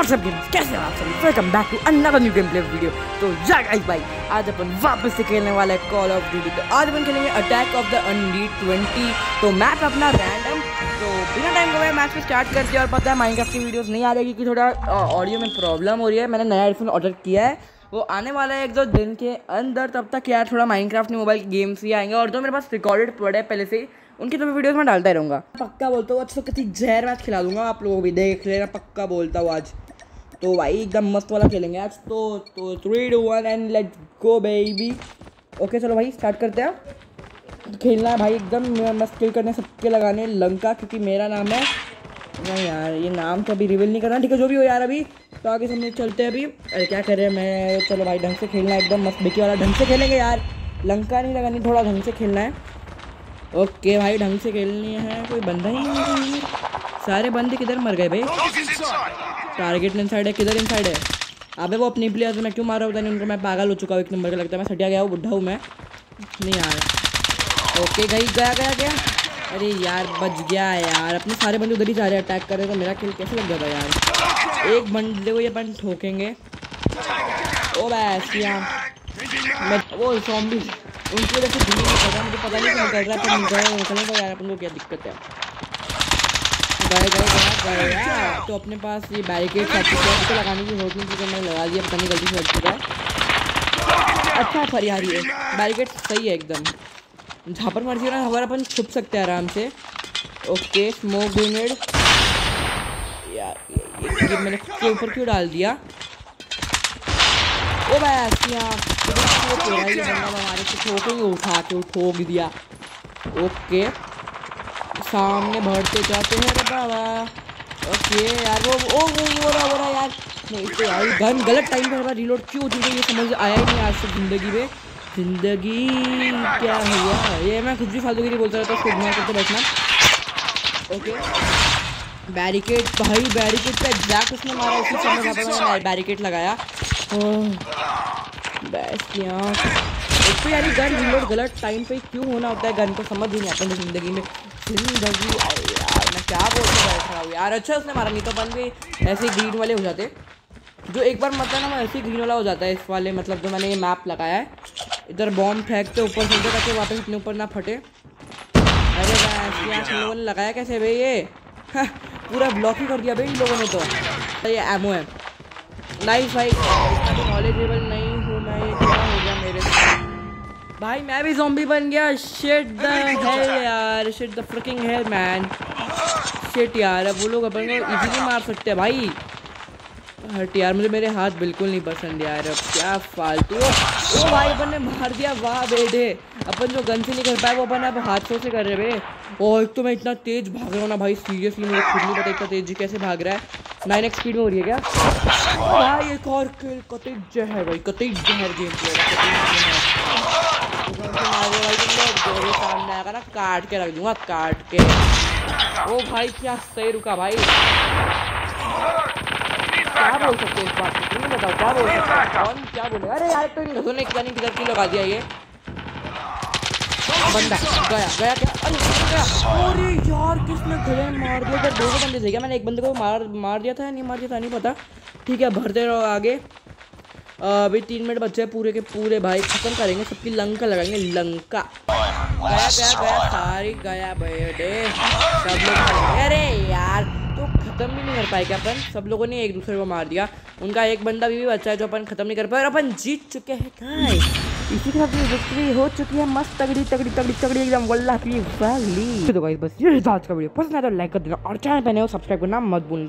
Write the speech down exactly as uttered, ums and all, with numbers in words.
WhatsApp gamers, कैसे हो आप सभी? Welcome back to another new game play video. तो या गाइस भाई, आज अपन वापस से खेलने वाला है कॉल ऑफ ड्यूटी। तो आज अपन खेलेंगे attack of the undead twenty. तो मैच अपना रैंडम, तो बिना टाइम गवाए मैच को स्टार्ट करते हैं। और पता है माइनक्राफ्ट की वीडियोस नहीं आ रही क्योंकि थोड़ा ऑडियो में प्रॉब्लम हो रही है। मैंने नया हेडफोन ऑर्डर किया है, वो आने वाला है एक दो दिन के अंदर। तब तक यार थोड़ा माइनक्राफ्ट में मोबाइल गेम्स ही आएंगे, और जो मेरे पास रिकॉर्डेड पड़े हैं पहले से उनकी तो मैं वीडियोस में डालता ही रहूँगा। पक्का बोलता हूँ, अच्छा किसी जहर मैच खिला दूंगा, आप लोगों को भी देख लेना। पक्का बोलता हूँ आज तो भाई एकदम मस्त वाला खेलेंगे आज तो। तो three two one and let's go baby. Okay चलो भाई स्टार्ट करते हैं। खेलना है भाई एकदम मस्त, किल करने सबके लगाने लंका, क्योंकि मेरा नाम है नहीं यार, ये नाम तो अभी रिवील नहीं करना। ठीक है जो भी हो यार, अभी तो आगे सामने चलते हैं। अभी अरे क्या कर रहे हैं मैं। चलो भाई ढंग से खेलना है, एकदम मस्त बिकी वाला ढंग से खेलेंगे यार, लंका नहीं लगानी, थोड़ा ढंग से खेलना है। ओके भाई ढंग से खेलनी है। कोई बंदा ही नहीं, सारे बंदे किधर मर गए भाई? टारगेट इन साइड है, किधर इन साइड है? अबे वो अपनी प्लेयर्स में क्यों मार रहा होता नहीं उनको? मैं पागल हो चुका हूँ एक नंबर का, लगता है मैं सटिया गया हूँ, बुढ़ा हूँ मैं नहीं यार। ओके गई गया गया गया, अरे यार बच गया यार। अपने सारे बंदे उधर ही जा रहे हैं, अटैक कर रहे हैं, तो मेरा किल कैसे लग जाता यार? एक बंदे को ये अपन ठोकेंगे। ओ बैस मैं वो ज़ॉम्बी उनकी वजह से दिल्ली में पता मुझे पता नहीं क्या कर रहा है, पर निकलने का यार अपन को क्या दिक्कत है। गए गए गए गए तो अपने पास ये बैरिकेड तो लगाने की जरूरत नहीं, क्योंकि मैंने लगा दिया, पता नहीं गलती से लग चुका है। अच्छा फरियारी है, बैरिकेड सही है एकदम। झापड़ मार दिया ना हमारा, अपन छुप सकते हैं आराम से। ओके स्मोक ग्रेनेड यार, ये मैंने उसके ऊपर क्यों डाल दिया? ओ बस हमारे से ठोकेंगे, उठा के ठोक दिया। ओके सामने बढ़ते जाते हैं रे बाबा। ओके यार वो ओ वो वो रहा वो रहा यार, नहीं तो यार गन गलत टाइम पे हमारा रिलोड क्यों होती है ये समझ आया ही नहीं आज से ज़िंदगी में। ज़िंदगी क्या हुआ ये, मैं कुछ भी फालतू नहीं बोलता रहता, उसको इग्नोर करते बैठना। ओके बैरिकेड भाई, बैरिकेड पे एग्जैक्ट उसने मारा, उसी समय पापा ने बैरिकेड लगाया। बैस यहाँ तो यार गन रिलोड गलत टाइम पे क्यों होना होता है, गन को समझ ही नहीं आता है ज़िंदगी में। ज़िंदगी यार मैं क्या बोलता बैठा हूँ यार। अच्छा उसने मारा, नहीं तो अपन भी ऐसे ग्रीन वाले हो जाते, जो एक बार मतलब ना मैं ऐसे ग्रीन वाला हो जाता है इस वाले, मतलब जो मैंने ये मैप लगाया है। इधर बॉम्ब फेंकते ऊपर से उधर ताकि वापस अपने ऊपर ना फटे। अरे बैस लोगों ने लगाया कैसे भाई ये? पूरा ब्लॉक ही कर दिया भाई इन लोगों ने। तो ये एमओ है नाइस भाई, इतना तो नॉलेजेबल नहीं हूँ मैं, ये क्या हो गया मेरे से भाई? मैं भी ज़ॉम्बी बन गया। शिट द हेल यार, shit the freaking hell man, shit यार। अब वो लोग अपन को इजीली मार सकते हैं भाई। हट यार मुझे मेरे हाथ बिल्कुल नहीं पसंद यार, अब क्या फालतू। ओ भाई अपन ने मार दिया, वाह बेटे। अपन जो गन से नहीं कर पाए वो अपन अब हाथों से कर रहे भाई। और एक तो मैं इतना तेज़ भाग रहा हूँ ना भाई, सीरियसली मुझे खुद नहीं पता इतना तेज़ी कैसे भाग रहा है। नाइन एक्स स्पीड में हो रही है क्या भाई? एक और किल, कतई जहर भाई, कतई जहर गेम प्ले ना, काट के रख दूंगा काट के। ओ भाई क्या सही रुका भाई, क्या बोल सकते इस बात को? तुम बताओ क्या बोल सकते, कौन क्या बोले? अरे यार तो नहीं ने क्या नहीं किधर की लगा दिया ये बंदा। गया गया क्या? अरे गया, अरे यार किसने गले मार दिया? इधर दो बंदे थे क्या? मैंने एक बंदे को मार मार दिया था या नहीं मार दिया था नहीं पता। ठीक है भरते रहो आगे, अभी तीन मिनट बचे पूरे के पूरे भाई, खत्म करेंगे सबकी, लंका लगाएंगे लंका। गया गया गया सारी गया बेटे सब लोग। अरे यार खत्म भी नहीं कर पाए क्या अपन? सब लोगों ने एक दूसरे को मार दिया, उनका एक बंदा भी, भी बच्चा है जो अपन खत्म नहीं कर पाए, और अपन जीत चुके हैं गाइस। इसी के साथ ये विक्ट्री हो चुकी है मस्त, तगड़ी तगड़ी तगड़ी तगड़ी एकदम वल्लाह की वाली। तो गाइस बस ये था आज का वीडियो, पसंद आया तो लाइक कर देना, और चैनल पे नए हो सब्सक्राइब करना मत भूलना।